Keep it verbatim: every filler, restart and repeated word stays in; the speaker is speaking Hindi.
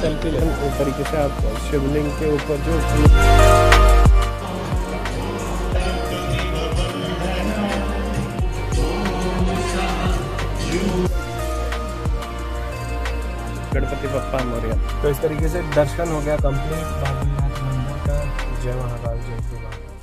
सेल्फी लें तरीके से आप शिवलिंग के ऊपर जो गणपति बप्पा मोरिया। तो इस तरीके से दर्शन हो गया कंप्लीट बाबुलनाथ मंदिर का। जय महाकाल, जय शिव।